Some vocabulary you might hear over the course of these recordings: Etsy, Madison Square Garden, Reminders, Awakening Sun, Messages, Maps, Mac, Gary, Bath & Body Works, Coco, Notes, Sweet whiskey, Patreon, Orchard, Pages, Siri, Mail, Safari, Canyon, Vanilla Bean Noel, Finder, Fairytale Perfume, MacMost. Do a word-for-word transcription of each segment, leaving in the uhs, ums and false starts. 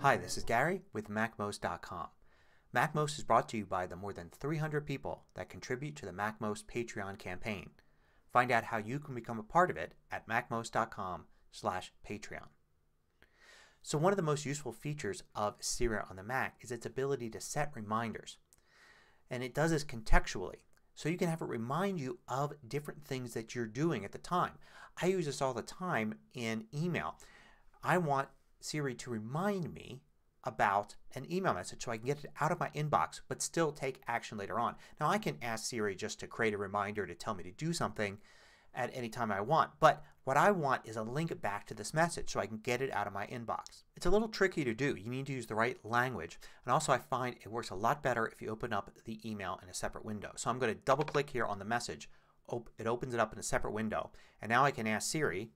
Hi, this is Gary with MacMost dot com. MacMost is brought to you by the more than three hundred people that contribute to the MacMost Patreon campaign. Find out how you can become a part of it at MacMost dot com slash Patreon. So one of the most useful features of Siri on the Mac is its ability to set reminders. And it does this contextually. So you can have it remind you of different things that you're doing at the time. I use this all the time in email. I want Siri to remind me about an email message so I can get it out of my inbox but still take action later on. Now I can ask Siri just to create a reminder to tell me to do something at any time I want, but what I want is a link back to this message so I can get it out of my inbox. It's a little tricky to do. You need to use the right language, and also I find it works a lot better if you open up the email in a separate window. So I'm going to double click here on the message. It opens it up in a separate window, and now I can ask Siri,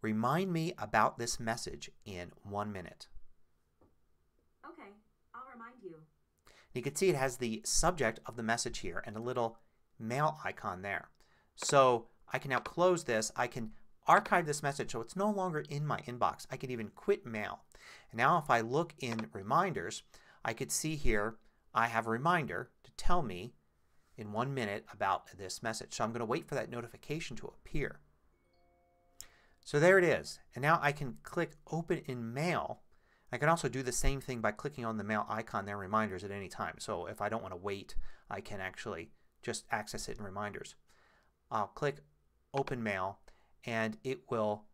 remind me about this message in one minute. Okay, I'll remind you. You can see it has the subject of the message here and a little mail icon there. So I can now close this. I can archive this message so it's no longer in my inbox. I can even quit Mail. And now if I look in Reminders, I could see here I have a reminder to tell me in one minute about this message. So I'm going to wait for that notification to appear. So there it is. And now I can click Open in Mail. I can also do the same thing by clicking on the mail icon there, Reminders, at any time. So if I don't want to wait, I can actually just access it in Reminders. I'll click Open Mail and it will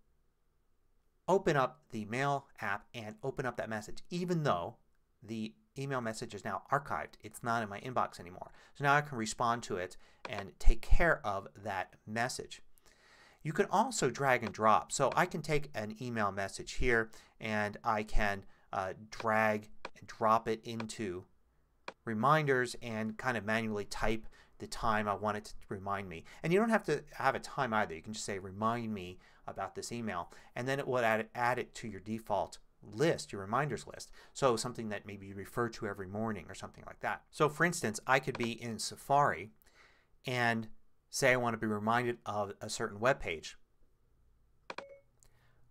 open up the Mail app and open up that message, even though the email message is now archived. It's not in my inbox anymore. So now I can respond to it and take care of that message. You can also drag and drop. So I can take an email message here and I can uh, drag and drop it into Reminders and kind of manually type the time I want it to remind me. And you don't have to have a time either. You can just say remind me about this email, and then it will add, add it to your default list, your reminders list. So something that maybe you refer to every morning or something like that. So for instance, I could be in Safari and say I want to be reminded of a certain web page.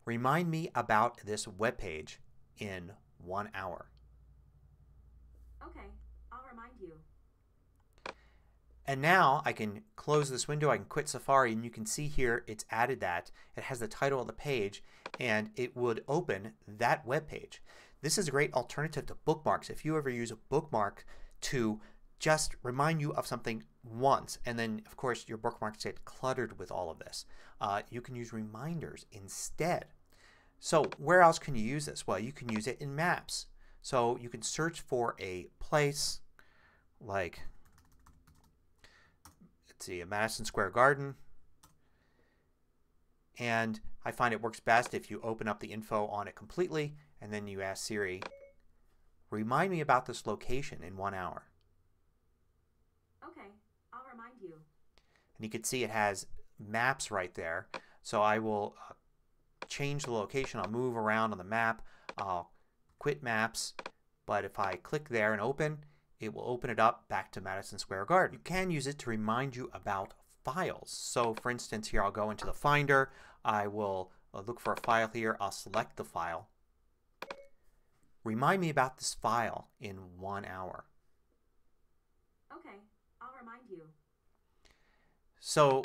Remind me about this web page in one hour. Okay, I'll remind you. And now I can close this window. I can quit Safari, and you can see here it's added that. It has the title of the page and it would open that web page. This is a great alternative to bookmarks. If you ever use a bookmark to just remind you of something once, and then of course your bookmarks get cluttered with all of this. Uh, you can use Reminders instead. So where else can you use this? Well, you can use it in Maps. So you can search for a place like, let's see, a Madison Square Garden, and I find it works best if you open up the info on it completely and then you ask Siri, remind me about this location in one hour. And you can see it has maps right there. So I will uh, change the location. I'll move around on the map. I'll quit Maps. But if I click there and open, it will open it up back to Madison Square Garden. You can use it to remind you about files. So for instance here I'll go into the Finder. I will uh, look for a file here. I'll select the file. Remind me about this file in one hour. Okay, I'll remind you. So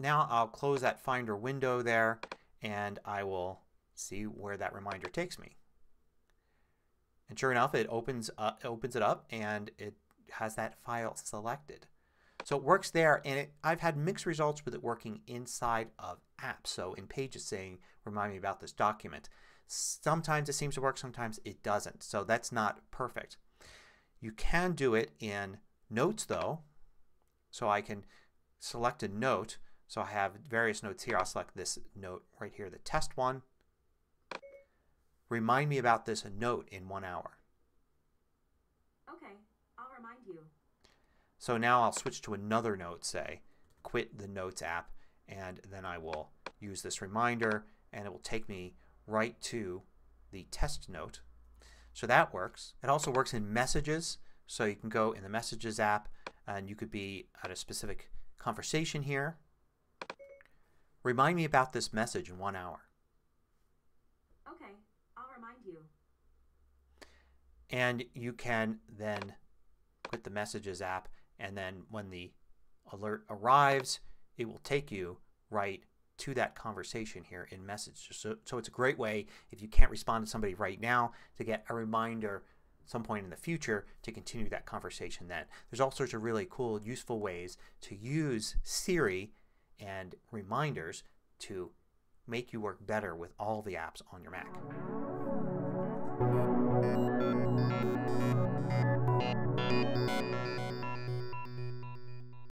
now I'll close that Finder window there and I will see where that reminder takes me. And sure enough it opens, uh, opens it up and it has that file selected. So it works there, and it, I've had mixed results with it working inside of apps. So in Pages saying remind me about this document. Sometimes it seems to work, sometimes it doesn't. So that's not perfect. You can do it in Notes though. So I can select a note. So I have various notes here. I'll select this note right here, the test one. Remind me about this note in one hour. Okay, I'll remind you. So now I'll switch to another note, say, quit the Notes app, and then I will use this reminder and it will take me right to the test note. So that works. It also works in Messages. So you can go in the Messages app and you could be at a specific conversation here. Remind me about this message in one hour. you. And you can then quit the Messages app, and then when the alert arrives, it will take you right to that conversation here in Messages. So, so it's a great way, if you can't respond to somebody right now, to get a reminder at some point in the future to continue that conversation then. There's all sorts of really cool, useful ways to use Siri and Reminders to make you work better with all the apps on your Mac.